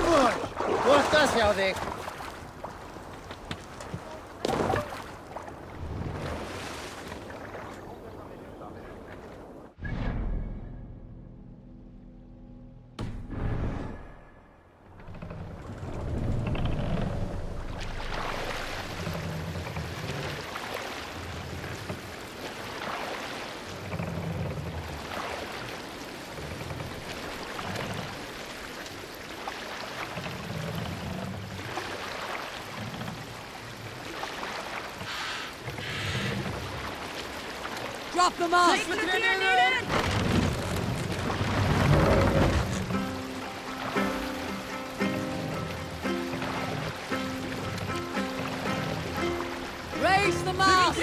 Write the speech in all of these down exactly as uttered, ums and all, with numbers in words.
Freiburg! Wo ist das ja weg? Drop them off! Take the cannon! Raise them off!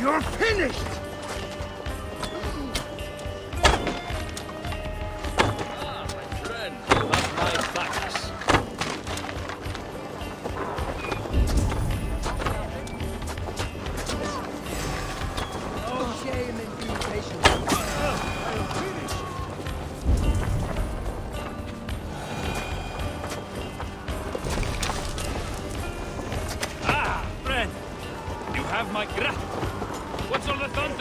You're finished! Ah, my friend, you have my facts. No shame in being patient. I'm finished! Ah, friend! Have my grasp. What's all the fun?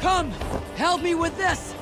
Come, help me with this!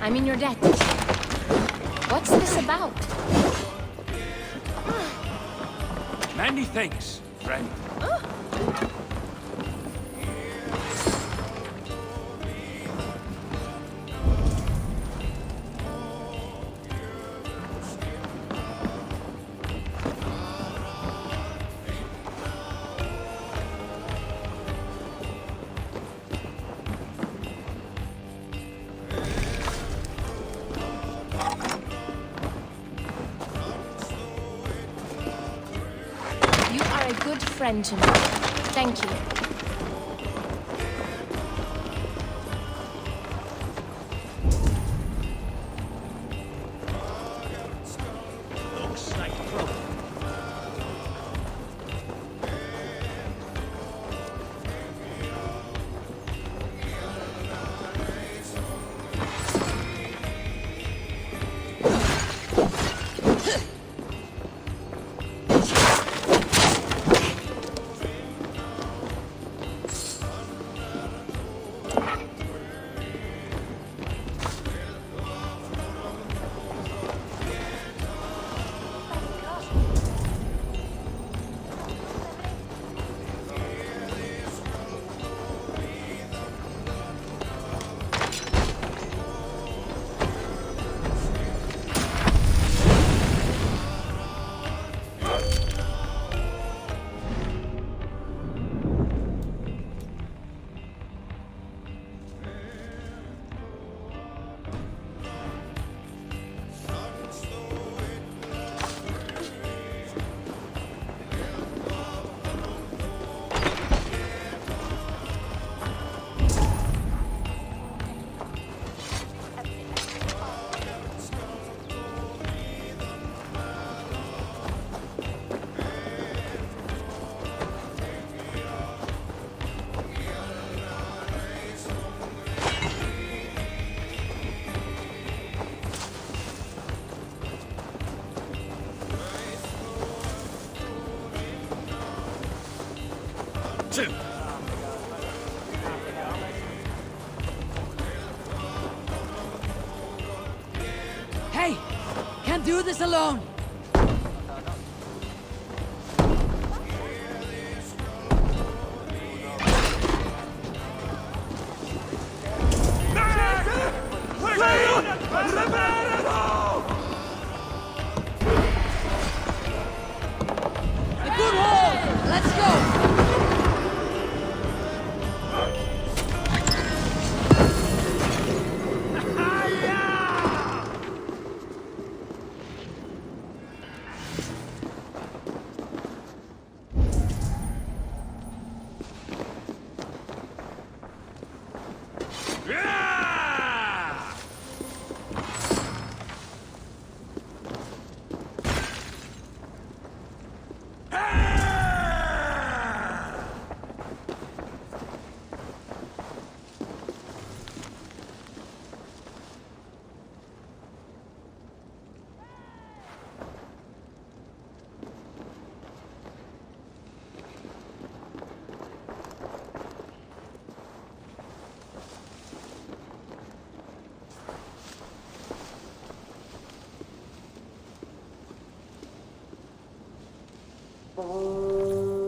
I'm in your debt. What's this about? Many thanks, friend. Oh. Friend to me. Thank you. can't do this alone! Ah,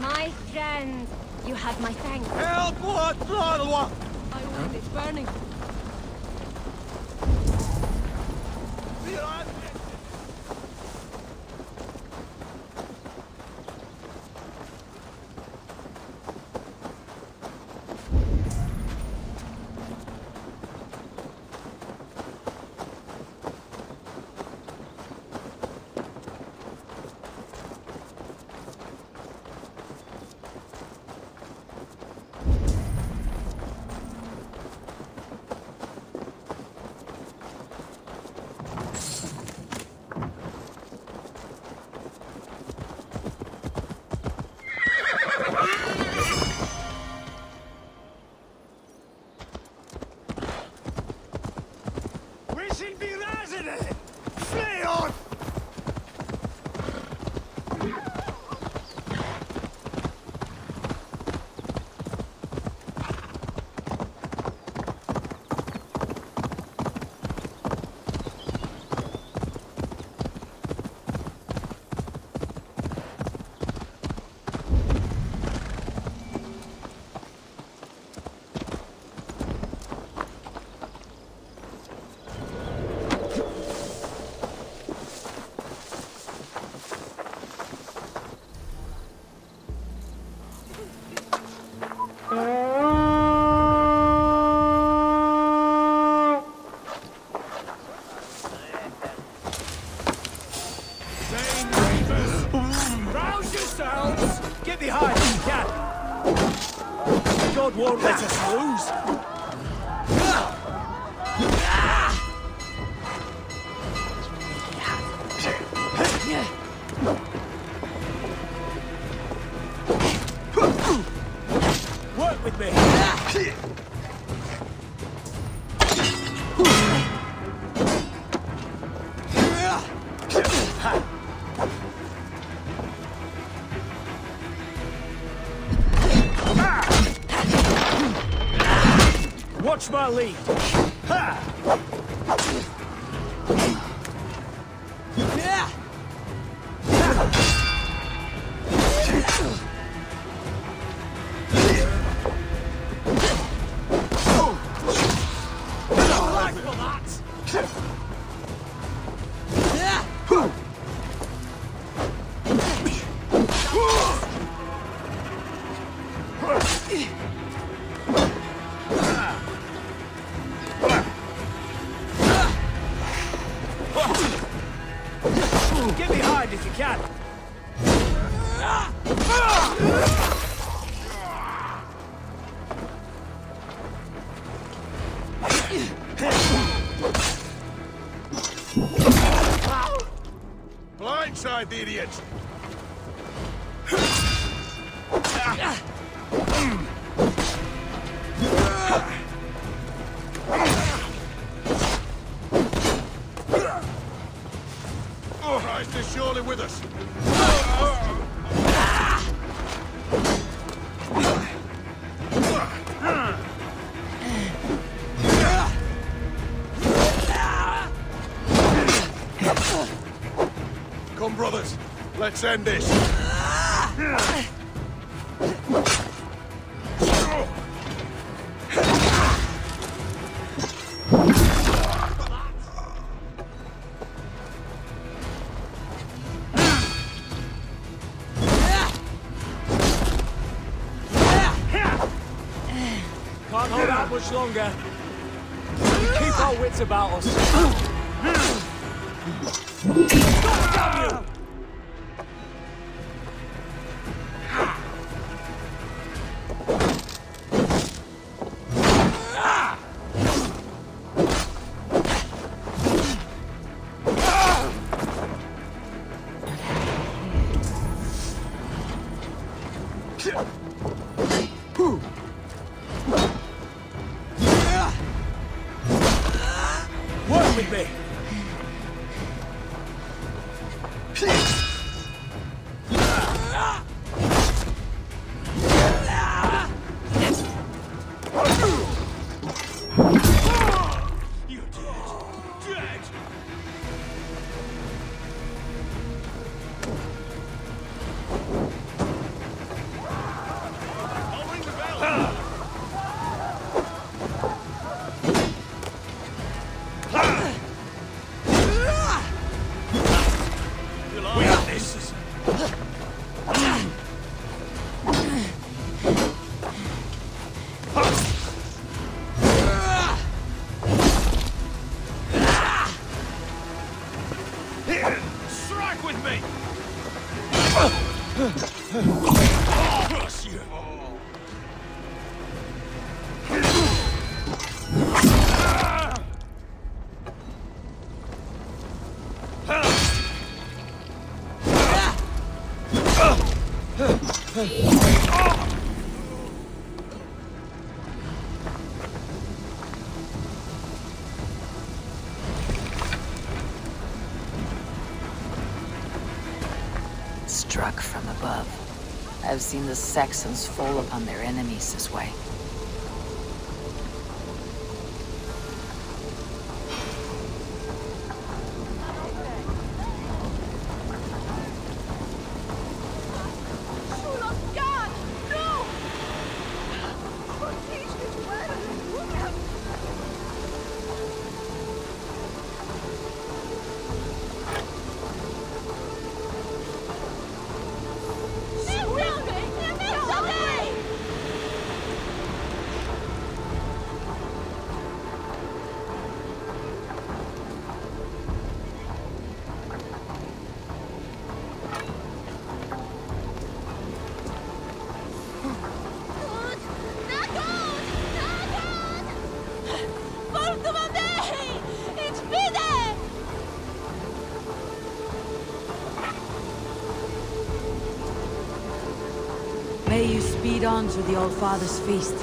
my friend, you have my thanks. Help! My wound is burning. Watch my lead. Ha! Get behind if you can. Blindside the idiot. Surely with us. Come, brothers, let's end this. Can't hold out much longer. Keep our wits about us. Damn you! With me. You're dead. Dead. I'll ring the bell. Ah. Strike with me! Oh, crush you! Struck from above. I've seen the Saxons fall upon their enemies this way. May you speed on to the Old Father's feast.